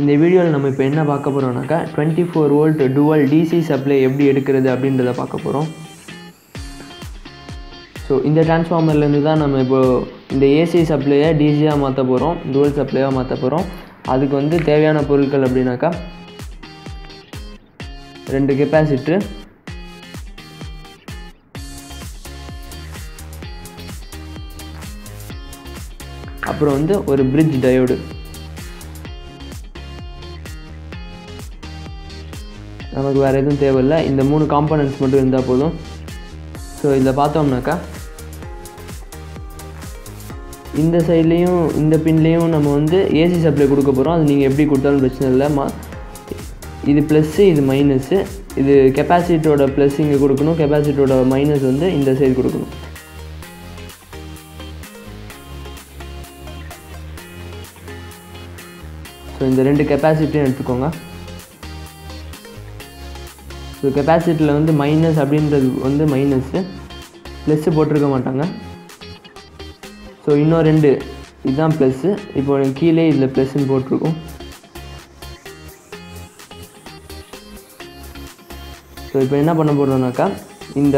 இந்த வீடியோல நம்ம இப்போ என்ன பார்க்க போறோம்னாக்கா 24 வோல்ட் dual DC சப்ளை எப்படி எடுக்கிறது அப்படின்றத பார்க்க போறோம். சோ இந்த டிரான்ஸ்ஃபார்மர்ல இருந்து தான் நம்ம இப்போ இந்த AC சப்ளையை DC ஆ மாத்த போறோம், dual சப்ளையா மாத்த போறோம். அதுக்கு வந்து தேவையான பொருட்கள் அப்படினாக்கா 2 கெபாசிட்டர், 1 bridge diode, நமக்கு வேற எதுவும் தேவையில்ல. இந்த 3 காம்போனன்ட்ஸ் மட்டும் இருந்தா போதும். சோ இத பார்த்தோம்னாக்கா இந்த சைடுலயும் இந்த பின்லயும் நம்ம வந்து AC சப்ளை கொடுக்க போறோம். அது நீங்க எப்படி கொடுத்தாலும் பிரச்சனை இல்ல. இது பிளஸ், இது மைனஸ், இது கெபாசிட்டரோட பிளஸ் இங்க கொடுக்கணும், கெபாசிட்டரோட மைனஸ் வந்து இந்த சைடு கொடுக்கணும். ஸோ இந்த 2 கெப்பாசிட்டியும் எடுத்துக்கோங்க. ஸோ கெப்பாசிட்டியில் வந்து மைனஸ் அப்படின்றது வந்து மைனஸ்ஸு, ப்ளஸ்ஸு போட்டிருக்க மாட்டாங்க. ஸோ இன்னும் 2 இதுதான் ப்ளஸ்ஸு, இப்போ கீழே இதில் ப்ளஸ்ன்னு போட்டிருக்கோம். ஸோ இப்போ என்ன பண்ண போகிறோம்னாக்கா இந்த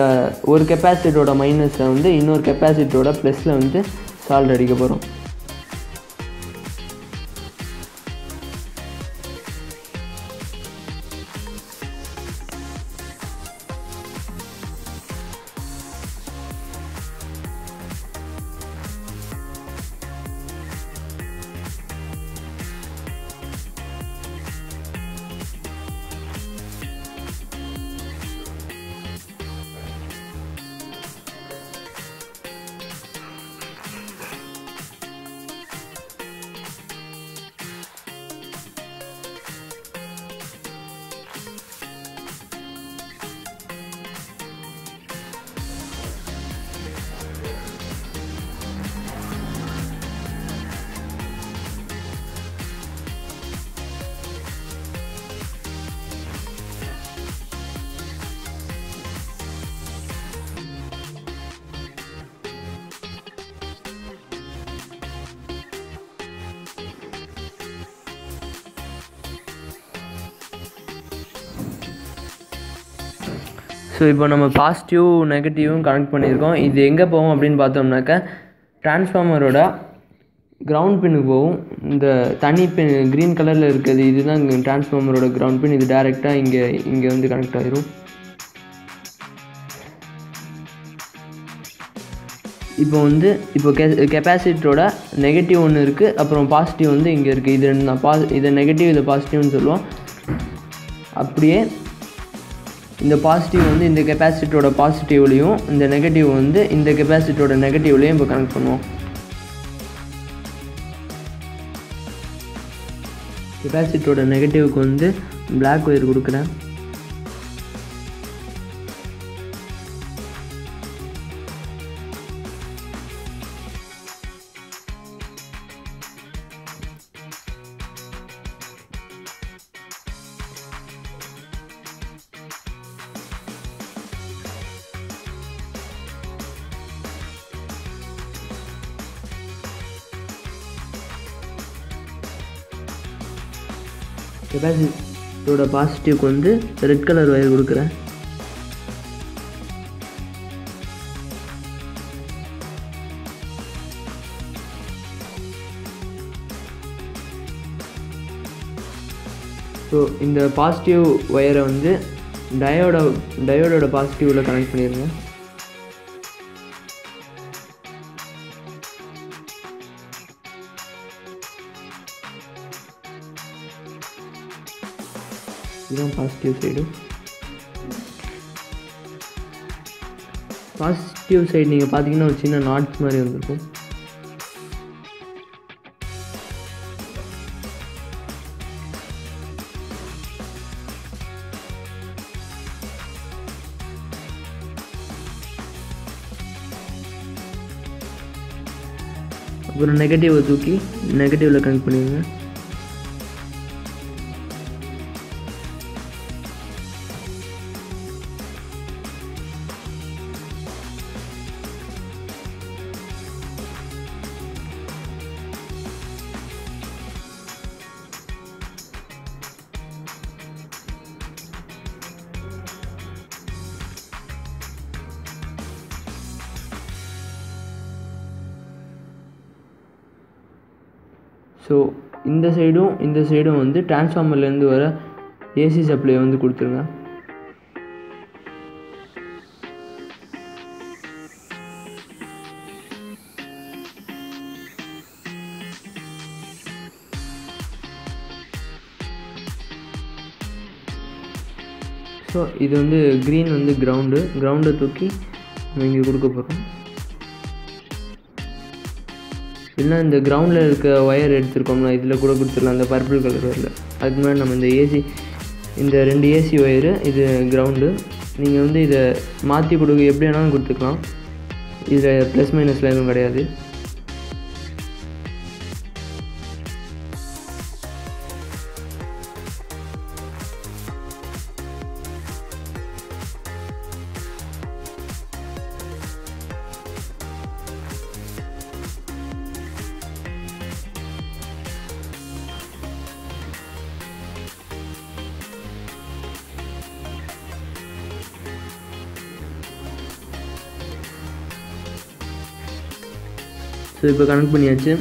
ஒரு கெப்பாசிட்டரோட மைனஸை வந்து இன்னொரு கெப்பாசிட்டரோட ப்ளஸில் வந்து சால்ட் அடிக்க போகிறோம். ஸோ இப்போ நம்ம பாசிட்டிவ் நெகட்டிவும் கனெக்ட் பண்ணியிருக்கோம். இது எங்கே போகும் அப்படின்னு பார்த்தோம்னாக்கா டிரான்ஸ்ஃபார்மரோட கிரவுண்ட் பின்னுக்கு போகும். இந்த தனி பின் க்ரீன் கலரில் இருக்கிறது இதுதான் டிரான்ஸ்ஃபார்மரோட கிரவுண்ட் பின். இது டைரெக்டாக இங்கே வந்து கனெக்ட் ஆகிரும். இப்போ வந்து கெப்பாசிட்டரோட நெகட்டிவ் ஒன்று இருக்குது, அப்புறம் பாசிட்டிவ் வந்து இங்கே இருக்குது. இது ரெண்டு தான் இதை நெகட்டிவ் இதை பாசிட்டிவ்னு சொல்லுவோம். அப்படியே இந்த பாசிட்டிவ் வந்து இந்த கெப்பாசிட்டரோட பாசிட்டிவ்லையும் இந்த நெகட்டிவ் வந்து இந்த கெப்பாசிட்டரோட நெகட்டிவ்லையும் இப்போ கனெக்ட் பண்ணுவோம். கெப்பாசிட்டரோட நெகட்டிவ்க்கு வந்து பிளாக் ஒயர் கொடுக்குறேன். கெப்பாசிட்டரோட பாசிட்டிவ்க்கு வந்து ரெட் கலர் ஒயர் கொடுக்குறேன். ஸோ இந்த பாசிட்டிவ் ஒயரை வந்து டயோடோட பாசிட்டிவில் கனெக்ட் பண்ணிடுங்க. இதுதான் பாசிட்டிவ் சைடு. பாசிட்டிவ் சைடு நீங்கள் பார்த்தீங்கன்னா ஒரு சின்ன நாட்ஸ் மாதிரி வந்திருக்கும். அப்புறம் நெகட்டிவை தூக்கி நெகட்டிவில் கனெக்ட் பண்ணிடுங்க. ஸோ இந்த சைடும் வந்து டிரான்ஸ்ஃபார்மர்லேருந்து வர ஏசி சப்ளை வந்து கொடுத்துருங்க. ஸோ இது வந்து க்ரீன் வந்து கிரவுண்டை தூக்கி நம்ம இங்கே கொடுக்க போகிறோம். இல்லைனா இந்த கிரவுண்டில் இருக்க ஒயர் எடுத்துருக்கோம்னா இதில் கூட கொடுத்துடலாம். அந்த பர்பிள் கலர் ஒயரில் அதுக்கு முன்னாடி நம்ம இந்த 2 AC ஒயரு, இது கிரவுண்டு. நீங்கள் வந்து இதை மாற்றி கொடுக்க எப்படி வேணாலும் கொடுத்துக்கலாம். இதில் ப்ளஸ் மைனஸில் எதுவும் கிடையாது. ஸோ இப்போ கனெக்ட் பண்ணியாச்சு.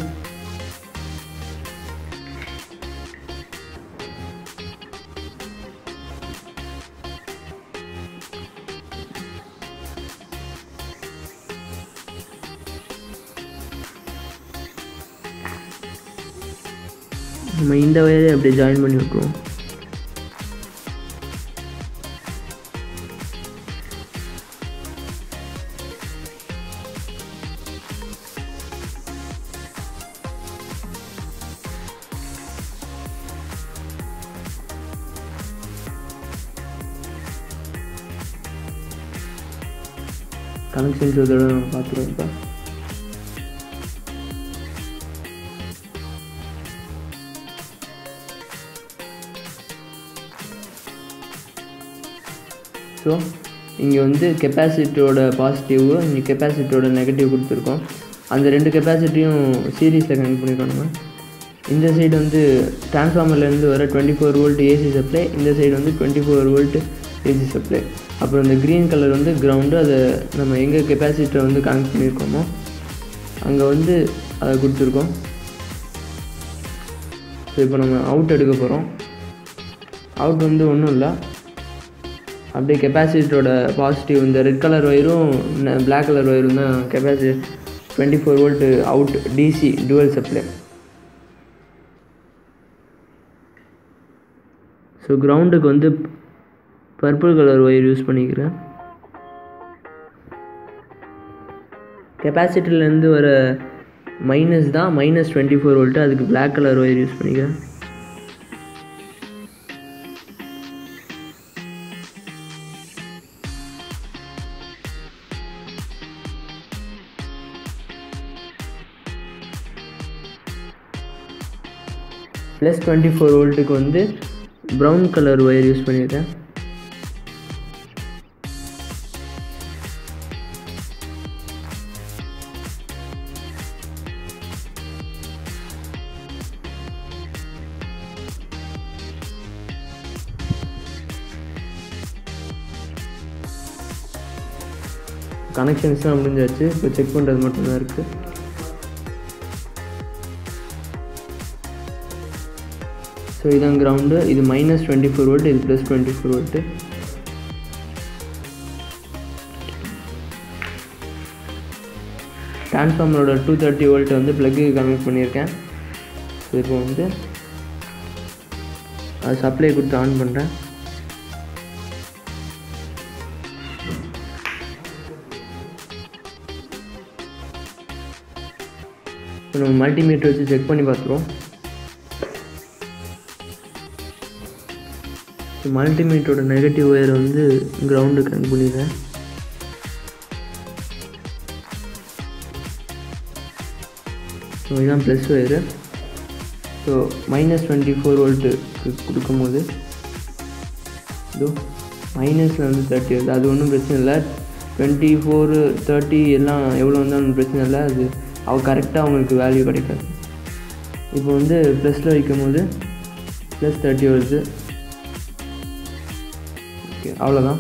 நம்ம இந்த வயரை அப்படியே ஜாயின் பண்ணி விட்டுருவோம். கனெக்ஷன் இதோட நம்ம பார்த்துருவோம். இப்போ ஸோ இங்கே வந்து கெப்பாசிட்டியோட பாசிட்டிவ், இங்கே கெப்பாசிட்டியோட நெகட்டிவ் கொடுத்துருக்கோம். அந்த 2 கெப்பாசிட்டியும் சீரீஸில் கனெக்ட் பண்ணிக்கணுங்க. இந்த சைடு வந்து டிரான்ஸ்ஃபார்மர்லேருந்து வர 24 வோல்ட் ஏசி சப்ளை, இந்த சைடு வந்து 24 வோல்ட் ஏசி சப்ளை. அப்புறம் இந்த க்ரீன் கலர் வந்து கிரவுண்டு, அதை நம்ம எங்கே கெப்பாசிட்டரை வந்து கனெக்ட் பண்ணியிருக்கோமோ அங்கே வந்து அதை கொடுத்துருக்கோம். ஸோ இப்போ நம்ம அவுட் எடுக்க போகிறோம். அவுட் வந்து ஒன்றும் இல்லை, அப்படியே கெப்பாசிட்டரோட பாசிட்டிவ் இந்த ரெட் கலர் ஒயரும் பிளாக் கலர் ஒயரும் தான் capacity 24 volt out DC dual supply. So கிரவுண்டுக்கு வந்து பர்பிள் கலர் ஒயர் யூஸ் பண்ணிக்கிறேன். கெப்பாசிட்டிலேருந்து வர மைனஸ் தான், மைனஸ் 24 வோல்ட்டு, அதுக்கு பிளாக் கலர் ஒயர் யூஸ் பண்ணிக்கிறேன். ப்ளஸ் 24 வோல்ட்டுக்கு வந்து ப்ரௌன் கலர் ஒயர் யூஸ் பண்ணியிருக்கேன். கனெக்ஷன்ஸ்லாம் முடிஞ்சாச்சு. இப்போ செக் பண்ணுறது மட்டும்தான் இருக்குது. ஸோ இதான் கிரவுண்டு. இது மைனஸ் 24 வோல்ட், இது ப்ளஸ் 24 வோல்ட்டு. டிரான்ஸ்ஃபார்மரோட 230 வோல்ட் வந்து ப்ளக்கு கனெக்ட் பண்ணியிருக்கேன். ஸோ இப்போ வந்து அது சப்ளை கொடுத்து ஆன் பண்ணுறேன். இப்போ நம்ம மல்டிமீட்டர் வச்சு செக் பண்ணி பார்த்துருவோம். இப்போ மல்டிமீட்டரோட நெகட்டிவ் ஒயர் வந்து கிரவுண்டு கனெக்ட் பண்ணிடுறேன். ஸோ இதுதான் plus wire. So minus 24 volt கொடுக்கும்போது இதோ மைனஸில் வந்து 30 வருது. அது ஒன்றும் பிரச்சனை இல்லை. 24, 30 எல்லாம் எவ்வளோ வந்தாலும் பிரச்சனை இல்லை. அது அவள் கரெக்டாக அவங்களுக்கு வேல்யூ கிடைக்காது. இப்போ வந்து ப்ளஸில் வைக்கும் போது ப்ளஸ் 30 வருது. ஓகே, அவ்வளோதான்.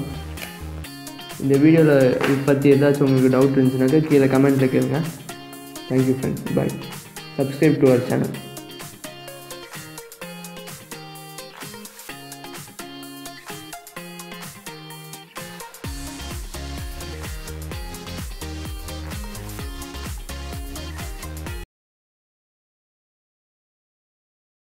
இந்த வீடியோவில் இது பற்றி ஏதாச்சும் உங்களுக்கு டவுட் இருந்துச்சுனாக்கா கீழே கமெண்ட்டில் கேளுங்க. Thank you friends, bye. Subscribe to our channel.